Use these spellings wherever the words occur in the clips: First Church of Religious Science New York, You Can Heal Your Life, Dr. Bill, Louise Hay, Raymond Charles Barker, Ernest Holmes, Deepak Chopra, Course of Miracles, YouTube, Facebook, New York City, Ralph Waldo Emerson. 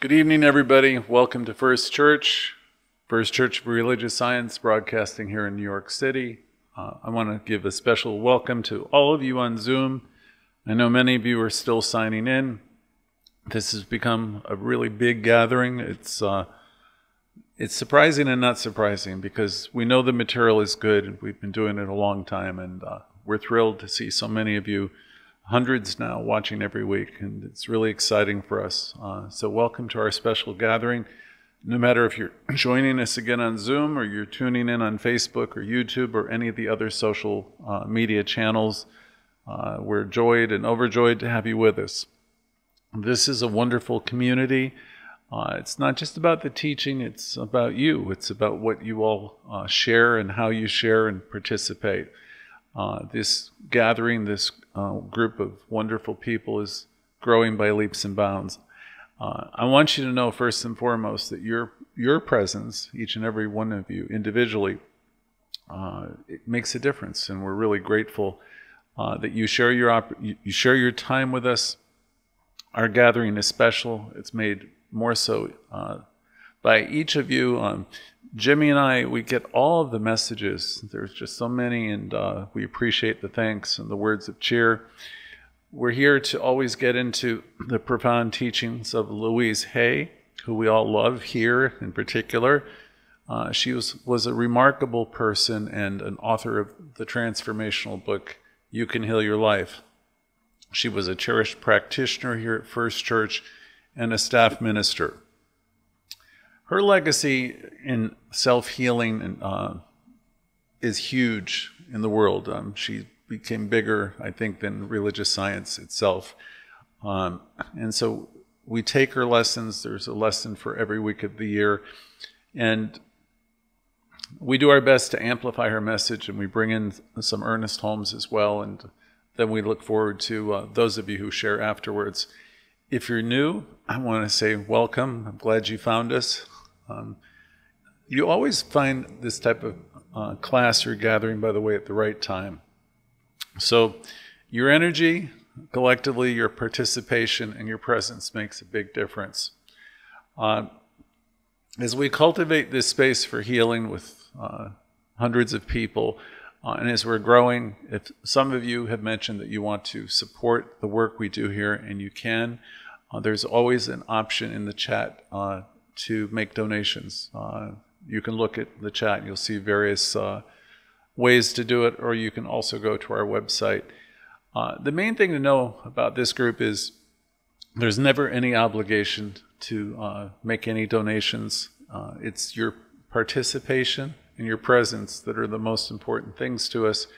Good evening, everybody. Welcome to First Church of Religious Science, broadcasting here in New York City. I want to give a special welcome to all of you on Zoom. I know many of you are still signing in. This has become a really big gathering. It's surprising and not surprising because we know the material is good. We've been doing it a long time, and we're thrilled to see so many of you. Hundreds now watching every week, and it's really exciting for us. So welcome to our special gathering. No matter if you're joining us again on Zoom or you're tuning in on Facebook or YouTube or any of the other social media channels, we're joyed and overjoyed to have you with us. This is a wonderful community. It's not just about the teaching, it's about you. It's about what you all share and how you share and participate. This gathering, this group of wonderful people is growing by leaps and bounds. I want you to know first and foremost that your presence, each and every one of you individually, it makes a difference, and we're really grateful that you share your time with us. Our gathering is special. It's made more so by each of you. Jimmy and I, we get all of the messages. There's just so many, and we appreciate the thanks and the words of cheer. We're here to always get into the profound teachings of Louise Hay, who we all love here in particular. She was a remarkable person and an author of the transformational book, You Can Heal Your Life. She was a cherished practitioner here at First Church and a staff minister. Her legacy in self-healing is huge in the world. She became bigger, I think, than religious science itself. And so we take her lessons. There's a lesson for every week of the year. And we do our best to amplify her message, and we bring in some Ernest Holmes as well. And then we look forward to those of you who share afterwards. If you're new, I want to say welcome. I'm glad you found us. You always find this type of class or gathering, by the way, at the right time. So your energy, collectively, your participation, and your presence makes a big difference. As we cultivate this space for healing with hundreds of people, and as we're growing, if some of you have mentioned that you want to support the work we do here, and you can, there's always an option in the chat to make donations. You can look at the chat, and you'll see various ways to do it, or you can also go to our website. The main thing to know about this group is there's never any obligation to make any donations. It's your participation and your presence that are the most important things to us.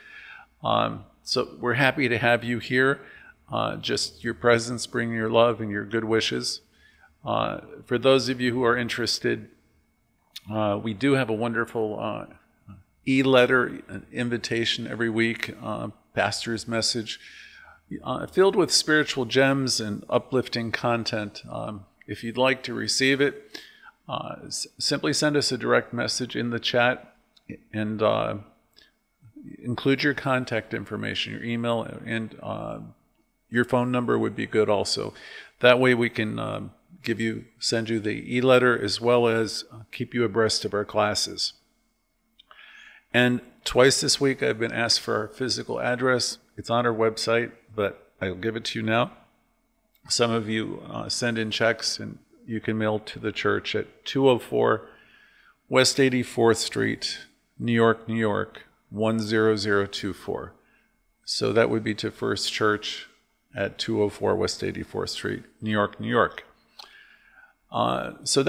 So we're happy to have you here. Just your presence, bring your love and your good wishes. For those of you who are interested, we do have a wonderful e-letter invitation every week, pastor's message, filled with spiritual gems and uplifting content. If you'd like to receive it, simply send us a direct message in the chat, and include your contact information, your email, and your phone number would be good also. That way we can send you the e-letter, as well as keep you abreast of our classes. And twice this week I've been asked for our physical address. It's on our website, but I'll give it to you now. Some of you send in checks, and you can mail to the church at 204 West 84th Street, New York, New York, 10024. So that would be to First Church at 204 West 84th Street, New York, New York. So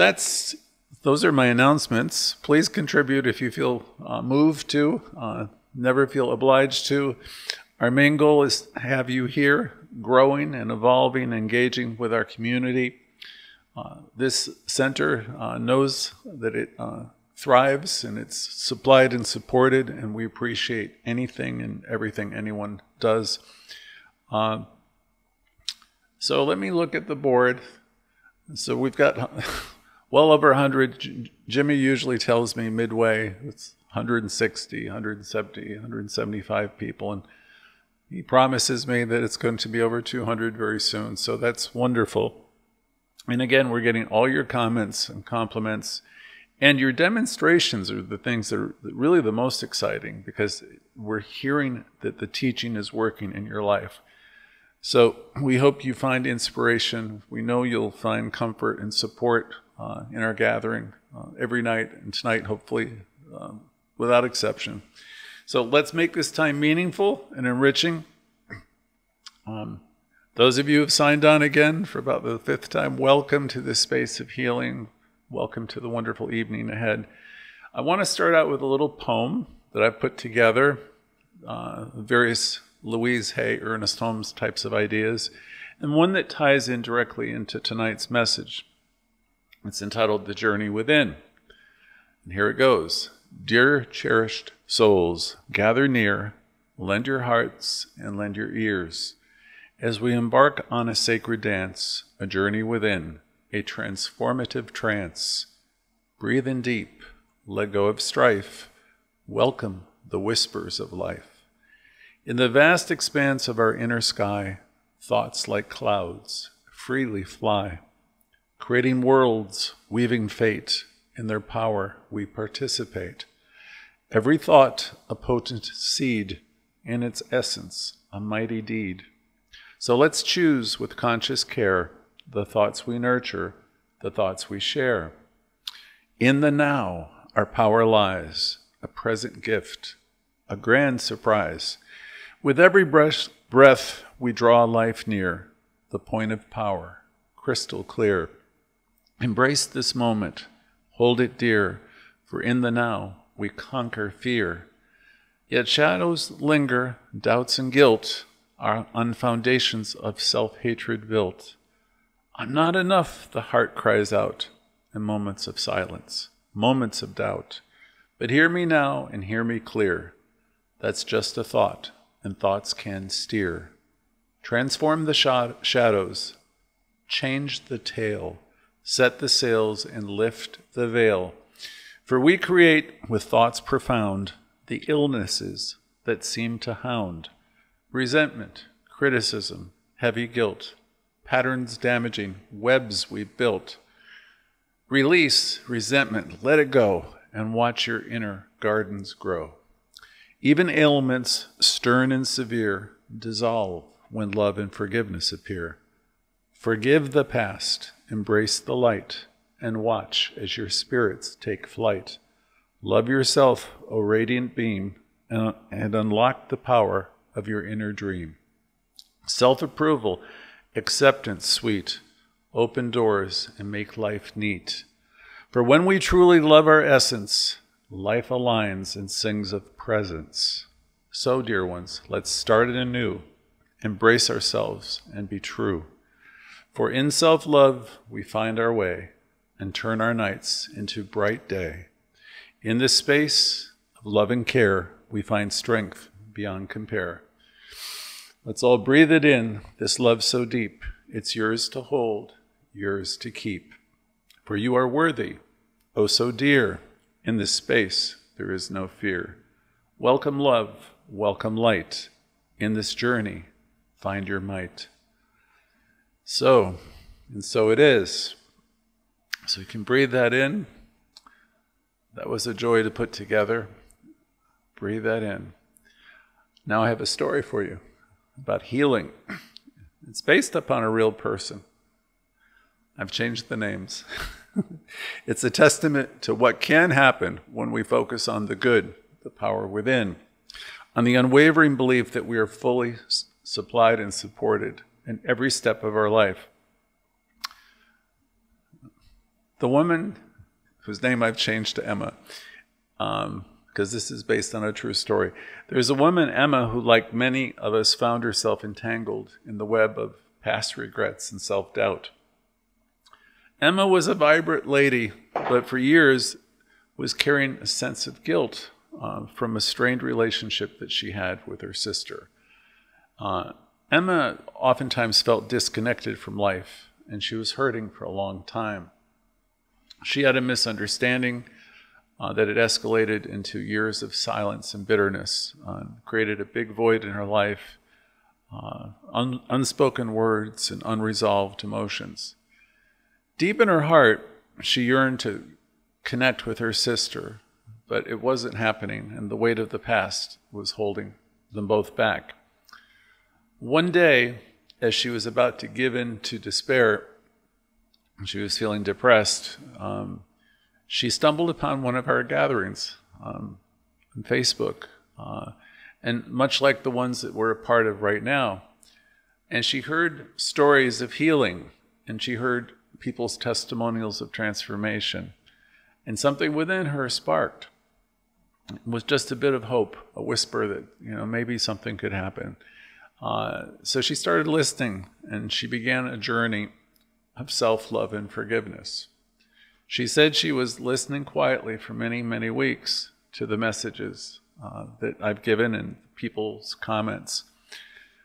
those are my announcements. Please contribute if you feel moved to. Never feel obliged to. Our main goal is to have you here, growing and evolving, engaging with our community. This center knows that it thrives, and it's supplied and supported, and we appreciate anything and everything anyone does. So let me look at the board. So we've got well over 100. Jimmy usually tells me midway it's 160, 170, 175 people, and he promises me that it's going to be over 200 very soon, so that's wonderful. And again, we're getting all your comments and compliments. And your demonstrations are the things that are really the most exciting, because we're hearing that the teaching is working in your life. So we hope you find inspiration. We know you'll find comfort and support in our gathering every night, and tonight, hopefully, without exception. So let's make this time meaningful and enriching. Those of you who have signed on again for about the 5th time, welcome to this space of healing. Welcome to the wonderful evening ahead. I want to start out with a little poem that I've put together, various Louise Hay, Ernest Holmes types of ideas, and one that ties in directly into tonight's message. It's entitled The Journey Within. And here it goes. Dear cherished souls, gather near, lend your hearts and lend your ears, as we embark on a sacred dance, a journey within, a transformative trance. Breathe in deep, let go of strife, welcome the whispers of life. In the vast expanse of our inner sky, thoughts like clouds freely fly, creating worlds, weaving fate, in their power we participate. Every thought a potent seed, in its essence a mighty deed. So let's choose with conscious care the thoughts we nurture, the thoughts we share. In the now, our power lies, a present gift, a grand surprise. With every breath, we draw life near, the point of power, crystal clear. Embrace this moment, hold it dear, for in the now, we conquer fear. Yet shadows linger, doubts and guilt are on foundations of self-hatred built. I'm not enough, the heart cries out in moments of silence, moments of doubt. But hear me now and hear me clear. That's just a thought, and thoughts can steer. Transform the shadows, change the tale, set the sails and lift the veil. For we create with thoughts profound the illnesses that seem to hound. Resentment, criticism, heavy guilt, patterns damaging, webs we've built. Release resentment, let it go, and watch your inner gardens grow. Even ailments, stern and severe, dissolve when love and forgiveness appear. Forgive the past, embrace the light, and watch as your spirits take flight. Love yourself, O radiant beam, and unlock the power of your inner dream. Self-approval, acceptance sweet, open doors and make life neat. For when we truly love our essence, life aligns and sings of presence. So, dear ones, let's start it anew, embrace ourselves and be true. For in self-love we find our way and turn our nights into bright day. In this space of love and care, we find strength beyond compare. Let's all breathe it in, this love so deep. It's yours to hold, yours to keep. For you are worthy, oh so dear. In this space, there is no fear. Welcome love, welcome light. In this journey, find your might. So, and so it is. So you can breathe that in. That was a joy to put together. Breathe that in. Now I have a story for you about healing. It's based upon a real person. I've changed the names. It's a testament to what can happen when we focus on the good, the power within, on the unwavering belief that we are fully supplied and supported in every step of our life. The woman whose name I've changed to Emma, because this is based on a true story. There's a woman, Emma, who, like many of us, found herself entangled in the web of past regrets and self-doubt. Emma was a vibrant lady, but for years was carrying a sense of guilt from a strained relationship that she had with her sister. Emma oftentimes felt disconnected from life, and she was hurting for a long time. She had a misunderstanding that it escalated into years of silence and bitterness, created a big void in her life, unspoken words and unresolved emotions. Deep in her heart, she yearned to connect with her sister, but it wasn't happening, and the weight of the past was holding them both back. One day, as she was about to give in to despair, she was feeling depressed, she stumbled upon one of our gatherings on Facebook, and much like the ones that we're a part of right now, and she heard stories of healing, and she heard people's testimonials of transformation, and something within her sparked. It was just a bit of hope, a whisper that, you know, maybe something could happen. So she started listening, and she began a journey of self-love and forgiveness. She said she was listening quietly for many, many weeks to the messages that I've given and people's comments.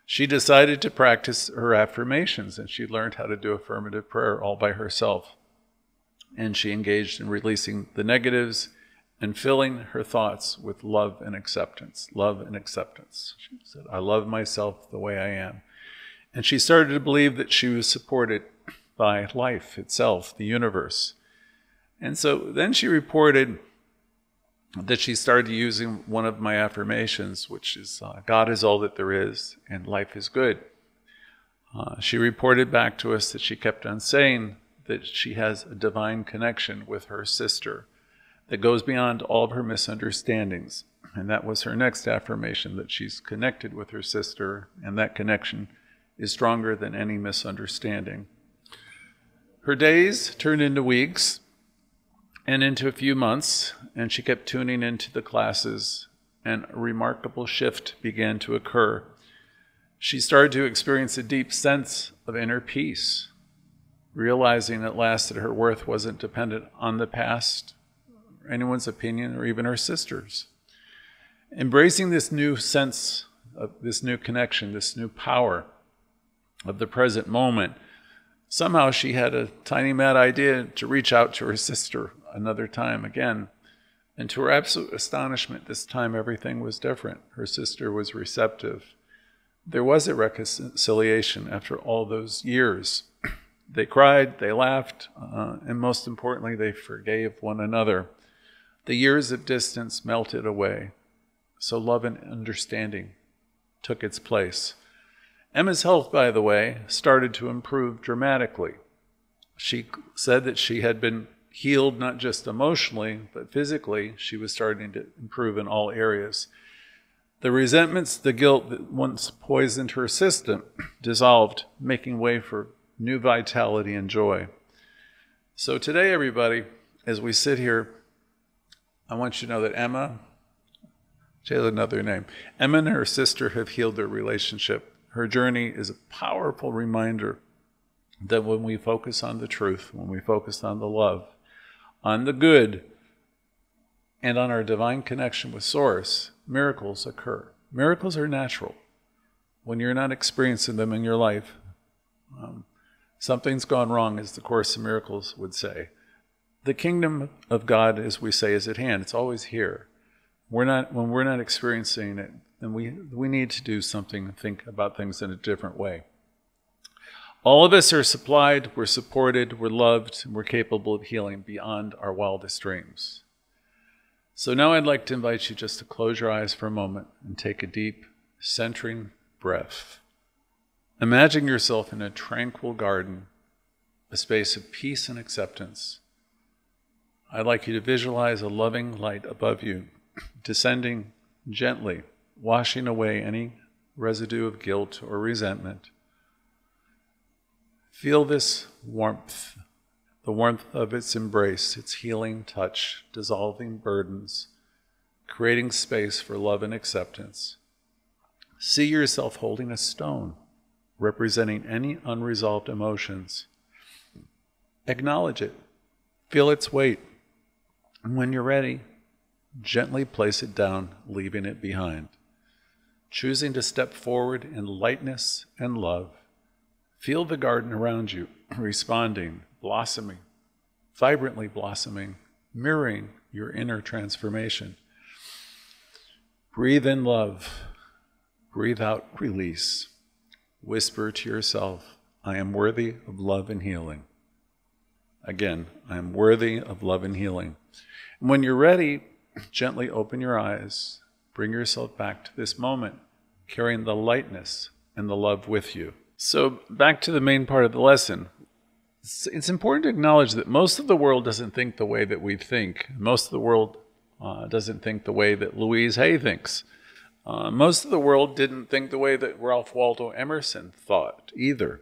She decided to practice her affirmations, and she learned how to do affirmative prayer all by herself. And she engaged in releasing the negatives and filling her thoughts with love and acceptance. Love and acceptance. She said, I love myself the way I am. And she started to believe that she was supported by life itself, the universe. And so then she reported that she started using one of my affirmations, which is, God is all that there is, and life is good. She reported back to us that she kept on saying that she has a divine connection with her sister that goes beyond all of her misunderstandings. And that was her next affirmation, that she's connected with her sister, and that connection is stronger than any misunderstanding. Her days turned into weeks and into a few months, and she kept tuning into the classes, and a remarkable shift began to occur. She started to experience a deep sense of inner peace, realizing at last that her worth wasn't dependent on the past, anyone's opinion, or even her sister's. Embracing this new sense of this new connection, this new power of the present moment, somehow she had a tiny mad idea to reach out to her sister another time again. And to her absolute astonishment, this time everything was different. Her sister was receptive. There was a reconciliation after all those years. They cried, they laughed, and most importantly, they forgave one another. The years of distance melted away, so love and understanding took its place. Emma's health, by the way, started to improve dramatically. She said that she had been healed not just emotionally, but physically. She was starting to improve in all areas. The resentments, the guilt that once poisoned her system dissolved, making way for new vitality and joy. So today, everybody, as we sit here, I want you to know that Emma, she has another name, Emma and her sister have healed their relationship. Her journey is a powerful reminder that when we focus on the truth, when we focus on the love, on the good, and on our divine connection with Source, miracles occur. Miracles are natural. When you're not experiencing them in your life, something's gone wrong, as the Course of Miracles would say. The kingdom of God, as we say, is at hand. It's always here. When we're not experiencing it, then we need to do something, think about things in a different way. All of us are supplied, we're supported, we're loved, and we're capable of healing beyond our wildest dreams. So now I'd like to invite you just to close your eyes for a moment and take a deep, centering breath. Imagine yourself in a tranquil garden, a space of peace and acceptance. I'd like you to visualize a loving light above you, descending gently, washing away any residue of guilt or resentment. Feel this warmth, the warmth of its embrace, its healing touch, dissolving burdens, creating space for love and acceptance. See yourself holding a stone, representing any unresolved emotions. Acknowledge it, feel its weight, and when you're ready, gently place it down, leaving it behind. Choosing to step forward in lightness and love, feel the garden around you responding, blossoming, vibrantly blossoming, mirroring your inner transformation. Breathe in love, breathe out release. Whisper to yourself, I am worthy of love and healing. Again, I am worthy of love and healing. And when you're ready, gently open your eyes, bring yourself back to this moment, carrying the lightness and the love with you. So back to the main part of the lesson. It's important to acknowledge that most of the world doesn't think the way that we think. Most of the world doesn't think the way that Louise Hay thinks. Most of the world didn't think the way that Ralph Waldo Emerson thought either.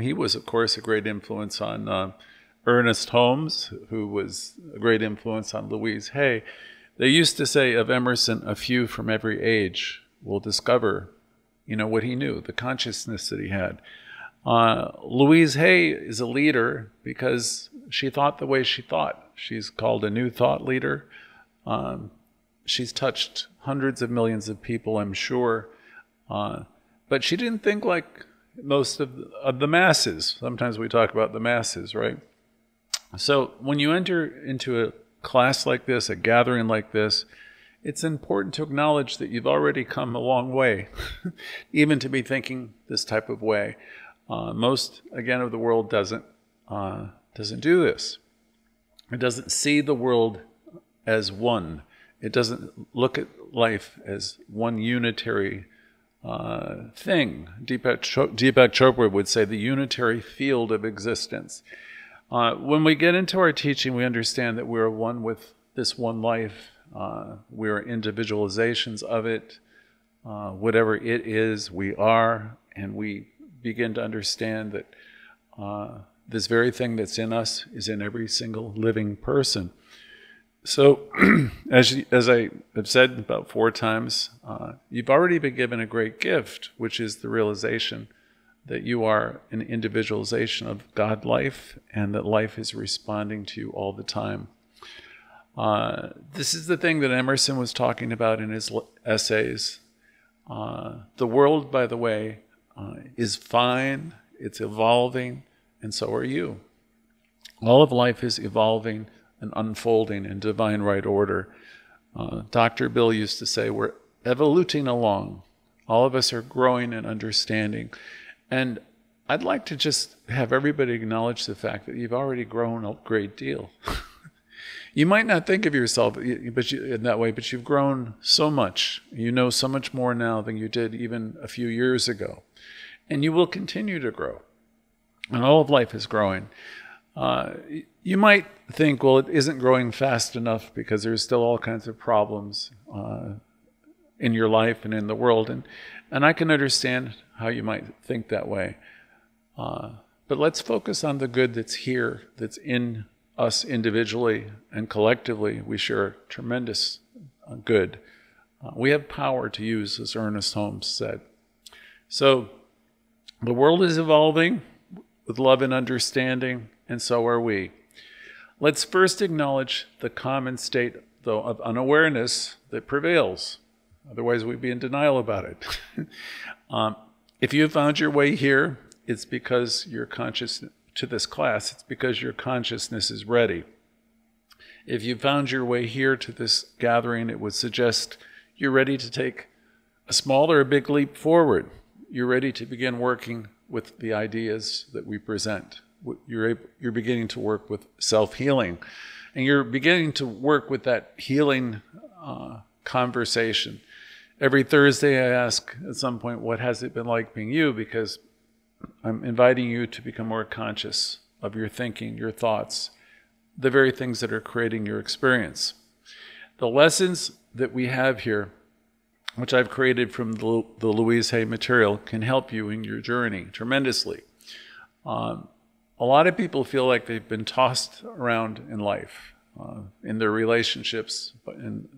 He was, of course, a great influence on Ernest Holmes, who was a great influence on Louise Hay. They used to say of Emerson, a few from every age will discover, you know, what he knew, the consciousness that he had. Louise Hay is a leader because she thought the way she thought. She's called a new thought leader. She's touched hundreds of millions of people, I'm sure. But she didn't think like most of the masses. Sometimes we talk about the masses, right? So when you enter into a class like this, a gathering like this, it's important to acknowledge that you've already come a long way, even to be thinking this type of way. Most, again, of the world doesn't do this. It doesn't see the world as one. It doesn't look at life as one unitary thing. Deepak Chopra would say the unitary field of existence. When we get into our teaching, we understand that we're one with this one life. We are individualizations of it. Whatever it is, we are, and we begin to understand that this very thing that's in us is in every single living person. So, as I have said about 4 times, you've already been given a great gift, which is the realization that you are an individualization of God life, and that life is responding to you all the time. This is the thing that Emerson was talking about in his essays. The world, by the way, is fine, it's evolving, and so are you. All of life is evolving and unfolding in divine right order. Dr. Bill used to say, we're evoluting along. All of us are growing and understanding. And I'd like to just have everybody acknowledge the fact that you've already grown a great deal. You might not think of yourself in that way, but you've grown so much. You know so much more now than you did even a few years ago. And you will continue to grow. And all of life is growing. You might think, well, it isn't growing fast enough because there's still all kinds of problems in your life and in the world. And I can understand how you might think that way. But let's focus on the good that's here, that's in us individually and collectively. We share tremendous good. We have power to use, as Ernest Holmes said. So the world is evolving with love and understanding, and so are we. Let's first acknowledge the common state, though, of unawareness that prevails. Otherwise, we'd be in denial about it. If you found your way here, it's because your consciousness, to this class, it's because your consciousness is ready. If you found your way here to this gathering, it would suggest you're ready to take a small or a big leap forward. You're ready to begin working with the ideas that we present. You're beginning to work with self-healing. And you're beginning to work with that healing conversation. Every Thursday I ask at some point, what has it been like being you? Because I'm inviting you to become more conscious of your thinking, your thoughts, the very things that are creating your experience. The lessons that we have here, which I've created from the Louise Hay material, can help you in your journey tremendously. A lot of people feel like they've been tossed around in life, in their relationships, and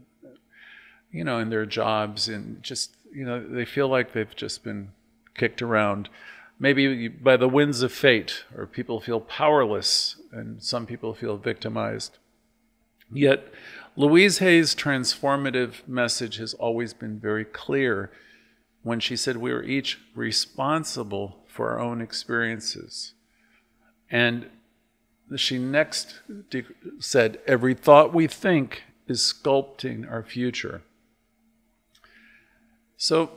you know, in their jobs, and just, you know, they feel like they've just been kicked around, maybe by the winds of fate, or people feel powerless, and some people feel victimized. Yet, Louise Hay's transformative message has always been very clear when she said we are each responsible for our own experiences. And she next said, every thought we think is sculpting our future. So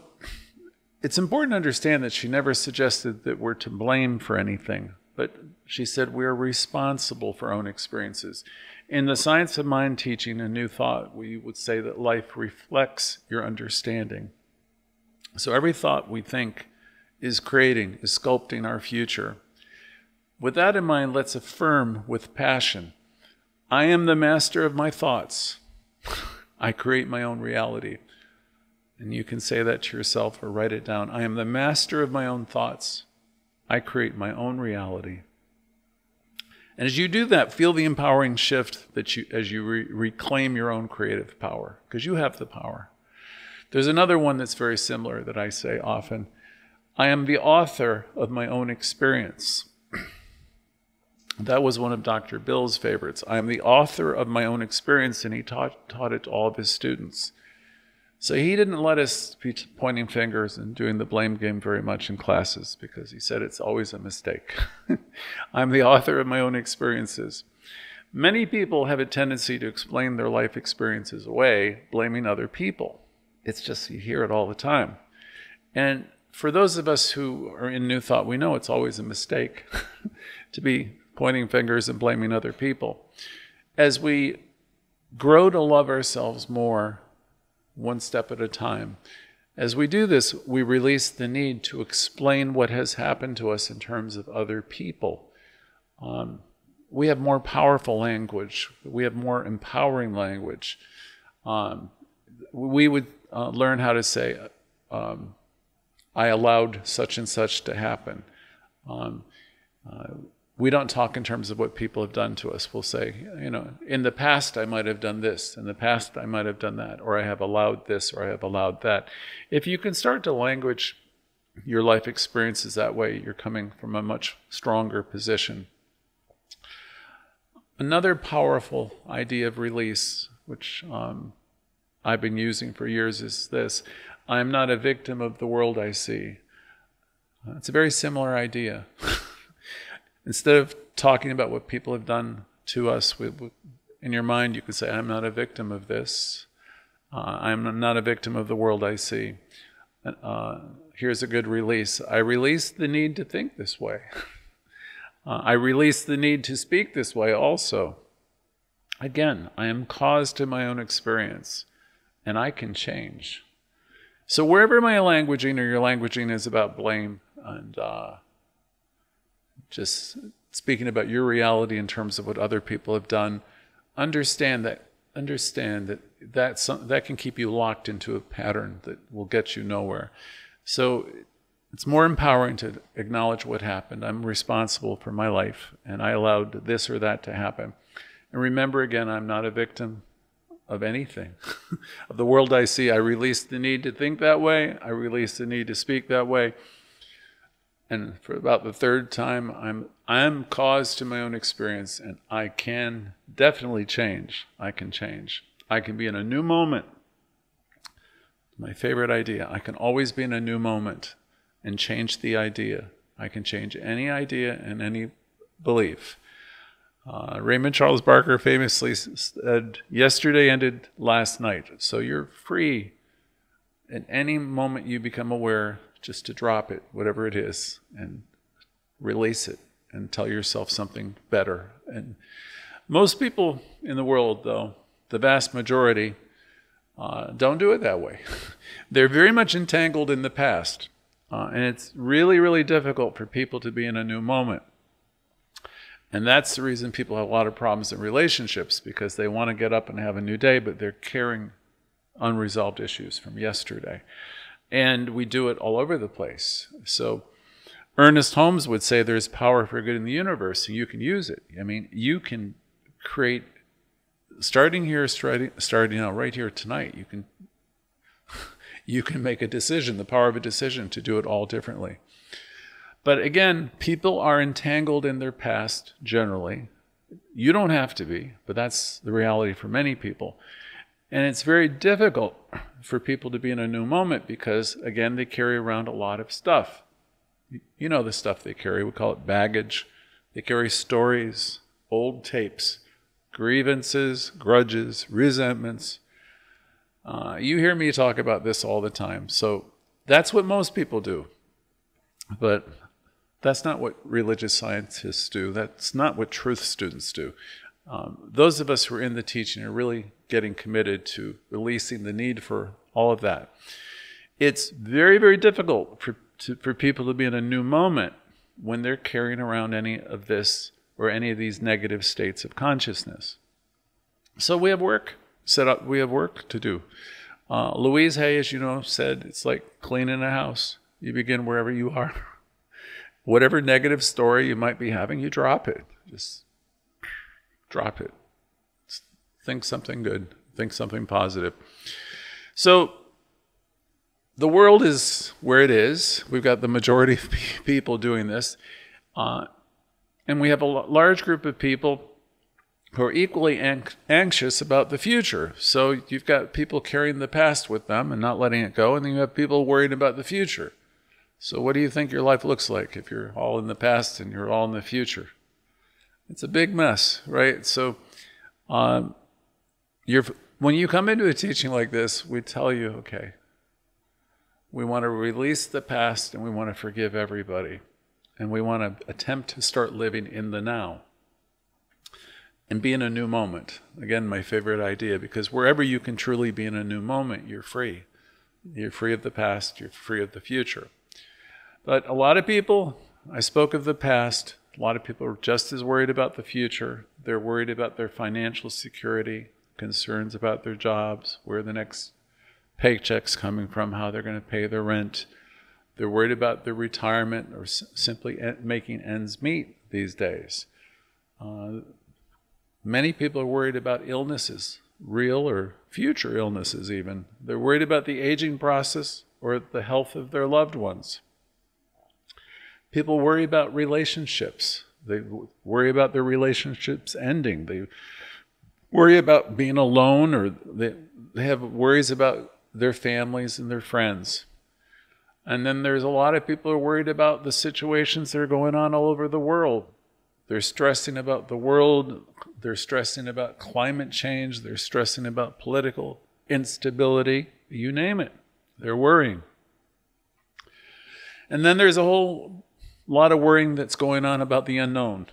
it's important to understand that she never suggested that we're to blame for anything. But she said we are responsible for our own experiences. In the Science of Mind teaching and New Thought, we would say that life reflects your understanding. So every thought we think is creating, is sculpting our future. With that in mind, let's affirm with passion, I am the master of my thoughts. I create my own reality. And you can say that to yourself or write it down. I am the master of my own thoughts. I create my own reality. And as you do that, feel the empowering shift that as you reclaim your own creative power, because you have the power. There's another one that's very similar that I say often. I am the author of my own experience. That was one of Dr. Bill's favorites. I am the author of my own experience, and he taught it to all of his students. So he didn't let us be pointing fingers and doing the blame game very much in classes, because he said it's always a mistake. I'm the author of my own experiences. Many people have a tendency to explain their life experiences away, blaming other people. It's just you hear it all the time. And for those of us who are in New Thought, we know it's always a mistake to be pointing fingers and blaming other people. As we grow to love ourselves more, one step at a time. As we do this, we release the need to explain what has happened to us in terms of other people. We have more powerful language. We have more empowering language. We would learn how to say, I allowed such and such to happen. We don't talk in terms of what people have done to us. We'll say, you know, in the past I might have done this, in the past I might have done that, or I have allowed this, or I have allowed that. If you can start to language your life experiences that way, you're coming from a much stronger position. Another powerful idea of release, which I've been using for years, is this: I am not a victim of the world I see. It's a very similar idea. Instead of talking about what people have done to us, in your mind you could say, I'm not a victim of this. I'm not a victim of the world I see. Here's a good release. I release the need to think this way. I release the need to speak this way also. Again, I am cause to my own experience, and I can change. So wherever my languaging or your languaging is about blame and just speaking about your reality in terms of what other people have done, understand that can keep you locked into a pattern that will get you nowhere. So it's more empowering to acknowledge what happened. I'm responsible for my life, and I allowed this or that to happen. And remember again, I'm not a victim of anything. Of the world I see, I release the need to think that way. I release the need to speak that way. And for about the third time, I'm cause to my own experience, and I can definitely change. I can change. I can be in a new moment. My favorite idea. I can always be in a new moment and change the idea. I can change any idea and any belief. Raymond Charles Barker famously said, yesterday ended last night. So you're free at any moment you become aware just to drop it, whatever it is, and release it and tell yourself something better. And most people in the world, though, the vast majority, don't do it that way. They're very much entangled in the past. And it's really, really difficult for people to be in a new moment. And that's the reason people have a lot of problems in relationships, because they want to get up and have a new day, but they're carrying unresolved issues from yesterday. And we do it all over the place. So Ernest Holmes would say there's power for good in the universe, and you can use it. I mean, you can create, starting here, starting out right here tonight, you can make a decision, the power of a decision to do it all differently. But again, people are entangled in their past generally. You don't have to be, but that's the reality for many people. And it's very difficult for people to be in a new moment because, again, they carry around a lot of stuff. You know the stuff they carry. We call it baggage. They carry stories, old tapes, grievances, grudges, resentments. You hear me talk about this all the time. So that's what most people do. But That's not what religious scientists do. That's not what truth students do. Those of us who are in the teaching are really getting committed to releasing the need for all of that. It's very, very difficult for people to be in a new moment when they're carrying around any of this or any of these negative states of consciousness. So we have work set up. We have work to do. Louise Hay, as you know, said, it's like cleaning a house. You begin wherever you are. Whatever negative story you might be having, you drop it. Just drop it. Think something good. Think something positive. So the world is where it is. We've got the majority of people doing this. And we have a large group of people who are equally anxious about the future. So you've got people carrying the past with them and not letting it go. And then you have people worried about the future. So what do you think your life looks like if you're all in the past and you're all in the future? It's a big mess, right? So when you come into a teaching like this, we tell you, okay, we want to release the past and we want to forgive everybody. And we want to attempt to start living in the now and be in a new moment. Again, my favorite idea, because wherever you can truly be in a new moment, you're free. You're free of the past, you're free of the future. But a lot of people, I spoke of the past, a lot of people are just as worried about the future. They're worried about their financial security, concerns about their jobs, where the next paycheck's coming from, how they're going to pay their rent. They're worried about their retirement or simply making ends meet these days. Many people are worried about illnesses, real or future illnesses even. They're worried about the aging process or the health of their loved ones. People worry about relationships. They worry about their relationships ending. They worry about being alone, or they have worries about their families and their friends. And then there's a lot of people who are worried about the situations that are going on all over the world. They're stressing about the world. They're stressing about climate change. They're stressing about political instability. You name it. They're worrying. And then there's a whole lot of worrying that's going on about the unknown,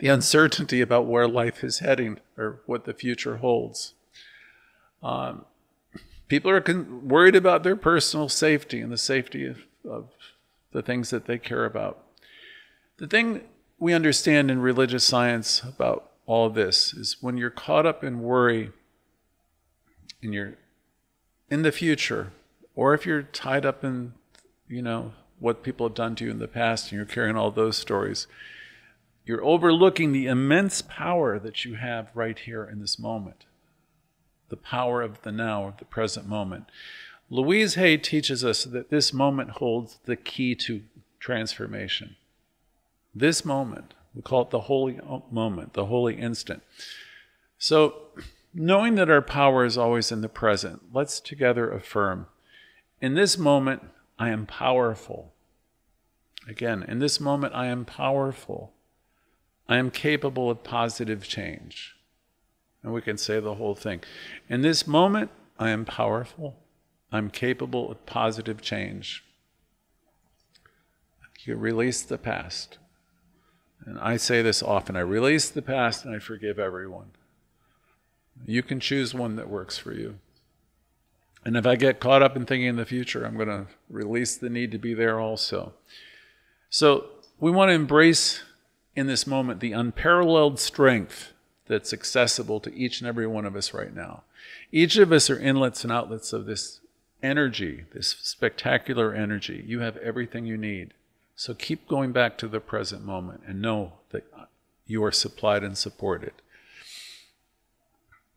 the uncertainty about where life is heading or what the future holds. People are worried about their personal safety and the safety of the things that they care about. The thing we understand in religious science about all this is when you're caught up in worry and you're in the future, or if you're tied up in, you know, what people have done to you in the past, and you're carrying all those stories, you're overlooking the immense power that you have right here in this moment. The power of the now, of the present moment. Louise Hay teaches us that this moment holds the key to transformation. This moment, we call it the holy moment, the holy instant. So, knowing that our power is always in the present, let's together affirm, in this moment, I am powerful. Again, in this moment, I am powerful. I am capable of positive change. And we can say the whole thing. In this moment, I am powerful. I'm capable of positive change. You release the past. And I say this often, I release the past and I forgive everyone. You can choose one that works for you. And if I get caught up in thinking in the future, I'm going to release the need to be there also. So we want to embrace in this moment the unparalleled strength that's accessible to each and every one of us right now. Each of us are inlets and outlets of this energy, this spectacular energy. You have everything you need. So keep going back to the present moment and know that you are supplied and supported.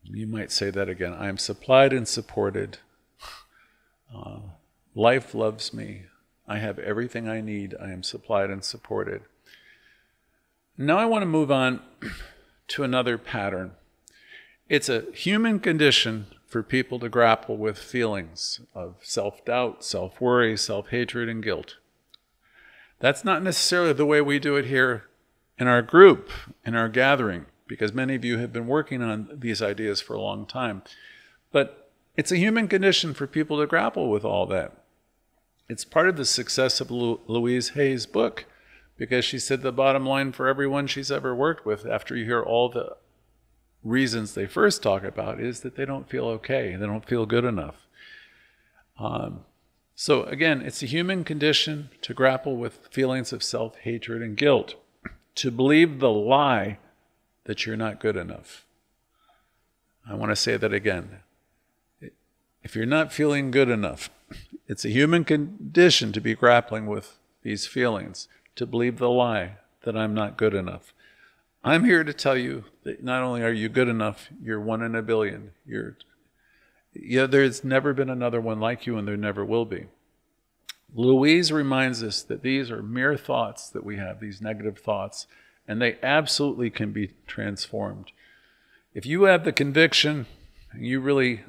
You might say that again. I am supplied and supported. Life loves me. I have everything I need. I am supplied and supported. Now I want to move on to another pattern. It's a human condition for people to grapple with feelings of self-doubt, self-worry, self-hatred, and guilt. That's not necessarily the way we do it here in our group, in our gathering, because many of you have been working on these ideas for a long time. But it's a human condition for people to grapple with all that. It's part of the success of Louise Hay's book, because she said the bottom line for everyone she's ever worked with, after you hear all the reasons they first talk about, is that they don't feel okay. They don't feel good enough. So again, it's a human condition to grapple with feelings of self-hatred and guilt, to believe the lie that you're not good enough. I want to say that again. If you're not feeling good enough, it's a human condition to be grappling with these feelings, to believe the lie that I'm not good enough. I'm here to tell you that not only are you good enough, you're 1 in a billion. There's never been another one like you, and there never will be. Louise reminds us that these are mere thoughts that we have, these negative thoughts, and they absolutely can be transformed. If you have the conviction, and you really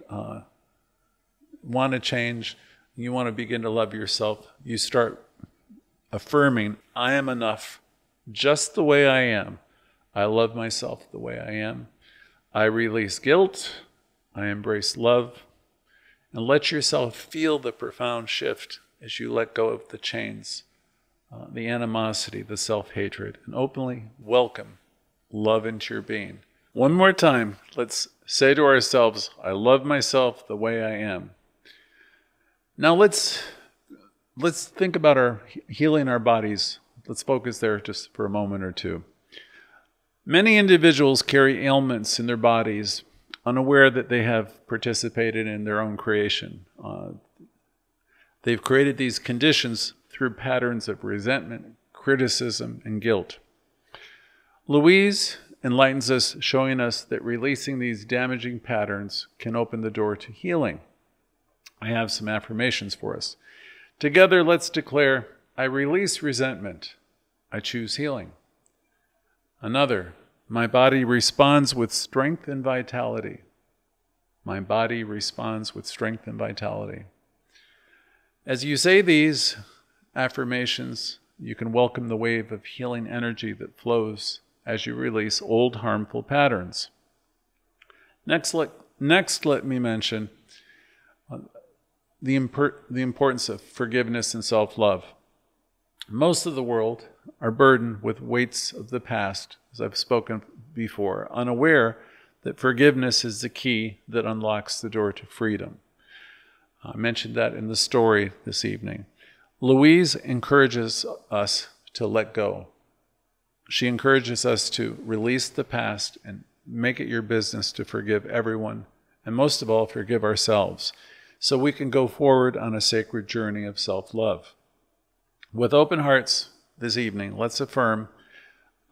want to change, you want to begin to love yourself, you start affirming, I am enough just the way I am. I love myself the way I am. I release guilt. I embrace love. And let yourself feel the profound shift as you let go of the chains, the animosity, the self-hatred, and openly welcome love into your being. One more time, let's say to ourselves, I love myself the way I am. Now let's think about healing our bodies. Let's focus there just for a moment or two. Many individuals carry ailments in their bodies, unaware that they have participated in their own creation. They've created these conditions through patterns of resentment, criticism, and guilt. Louise enlightens us, showing us that releasing these damaging patterns can open the door to healing. I have some affirmations for us. Together, let's declare, I release resentment. I choose healing. Another, my body responds with strength and vitality. My body responds with strength and vitality. As you say these affirmations, you can welcome the wave of healing energy that flows as you release old harmful patterns. Next let me mention the importance of forgiveness and self-love. Most of the world are burdened with weights of the past, as I've spoken before, unaware that forgiveness is the key that unlocks the door to freedom. I mentioned that in the story this evening. Louise encourages us to let go. She encourages us to release the past and make it your business to forgive everyone, and most of all, forgive ourselves, so we can go forward on a sacred journey of self-love. With open hearts this evening, let's affirm,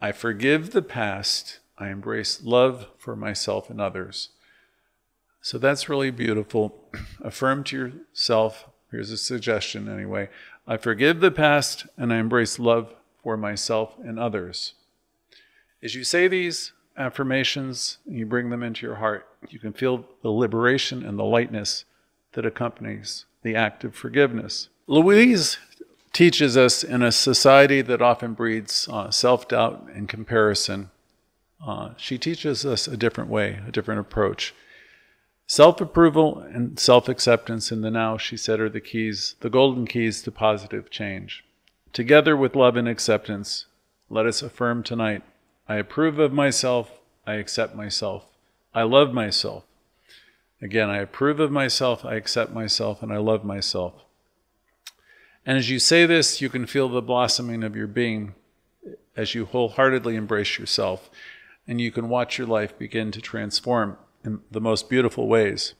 I forgive the past, I embrace love for myself and others. So that's really beautiful. Affirm to yourself, here's a suggestion anyway, I forgive the past and I embrace love for myself and others. As you say these affirmations, and you bring them into your heart, you can feel the liberation and the lightness that accompanies the act of forgiveness. Louise teaches us, in a society that often breeds self-doubt and comparison, she teaches us a different way, a different approach. Self-approval and self-acceptance in the now, she said, are the keys, the golden keys to positive change. Together with love and acceptance, let us affirm tonight, I approve of myself, I accept myself, I love myself. Again, I approve of myself, I accept myself, and I love myself. And as you say this, you can feel the blossoming of your being as you wholeheartedly embrace yourself, and you can watch your life begin to transform in the most beautiful ways.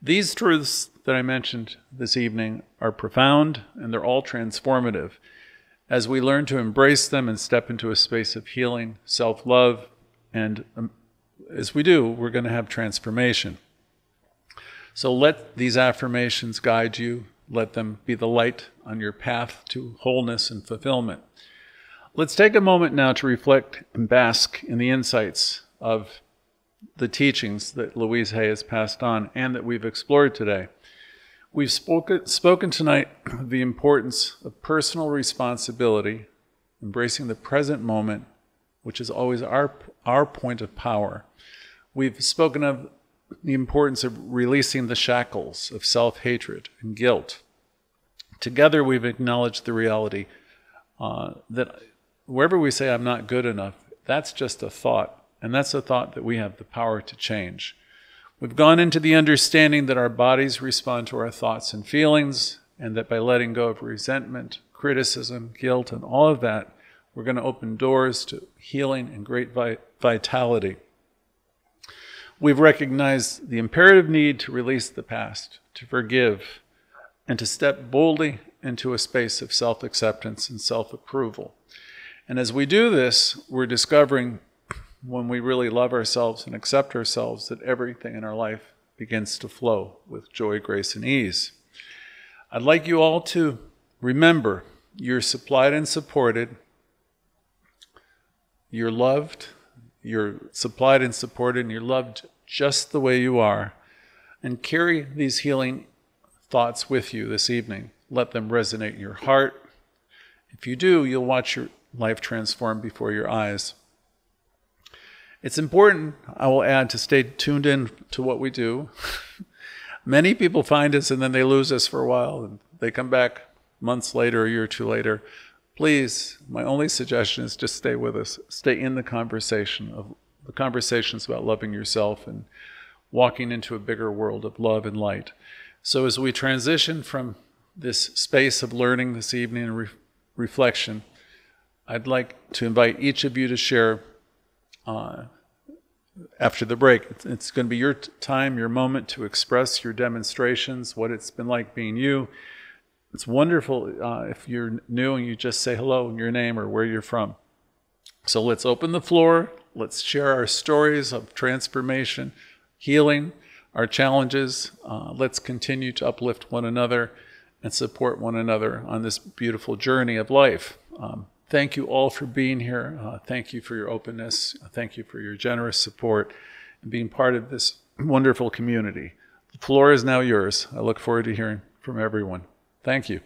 These truths that I mentioned this evening are profound, and they're all transformative. As we learn to embrace them and step into a space of healing, self-love, and as we do, we're going to have transformation. So let these affirmations guide you. Let them be the light on your path to wholeness and fulfillment. Let's take a moment now to reflect and bask in the insights of the teachings that Louise Hay has passed on and that we've explored today. We've spoken tonight of the importance of personal responsibility, embracing the present moment, which is always our point of power. We've spoken of the importance of releasing the shackles of self-hatred and guilt. Together, we've acknowledged the reality that wherever we say I'm not good enough, that's just a thought, and that's a thought that we have the power to change. We've gone into the understanding that our bodies respond to our thoughts and feelings, and that by letting go of resentment, criticism, guilt, and all of that, we're going to open doors to healing and great vitality. We've recognized the imperative need to release the past, to forgive, and to step boldly into a space of self-acceptance and self-approval. And as we do this, we're discovering, when we really love ourselves and accept ourselves, that everything in our life begins to flow with joy, grace, and ease. I'd like you all to remember, you're supplied and supported, you're loved, you're supplied and supported, and you're loved just the way you are. And carry these healing thoughts with you this evening. Let them resonate in your heart. If you do, you'll watch your life transform before your eyes. It's important, I will add, to stay tuned in to what we do. Many people find us and then they lose us for a while, and they come back months later, a year or two later. Please, my only suggestion is just stay with us. Stay in the conversation of the conversations about loving yourself and walking into a bigger world of love and light. So as we transition from this space of learning this evening and reflection, I'd like to invite each of you to share after the break. It's going to be your time, your moment to express your demonstrations, what it's been like being you. It's wonderful if you're new and you just say hello and your name or where you're from. So let's open the floor. Let's share our stories of transformation, healing, our challenges. Let's continue to uplift one another and support one another on this beautiful journey of life. Thank you all for being here. Thank you for your openness. Thank you for your generous support and being part of this wonderful community. The floor is now yours. I look forward to hearing from everyone. Thank you.